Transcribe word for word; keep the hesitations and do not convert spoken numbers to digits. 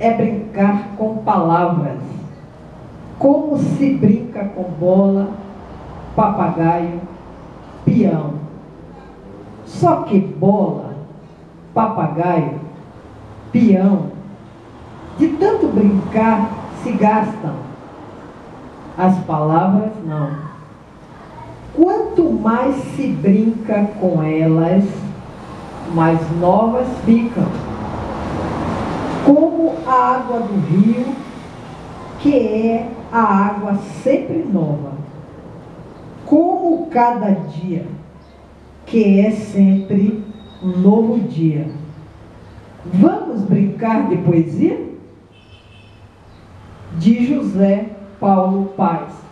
é brincar com palavras. Como se brinca com bola, papagaio, peão. Só que bola, papagaio, peão, de tanto brincar, se gastam. As palavras não. Quanto mais se brinca com elas, mais novas ficam. Como a água do rio, que é a água sempre nova. Como cada dia, que é sempre um novo dia. Vamos brincar de poesia? De José Paulo Paes.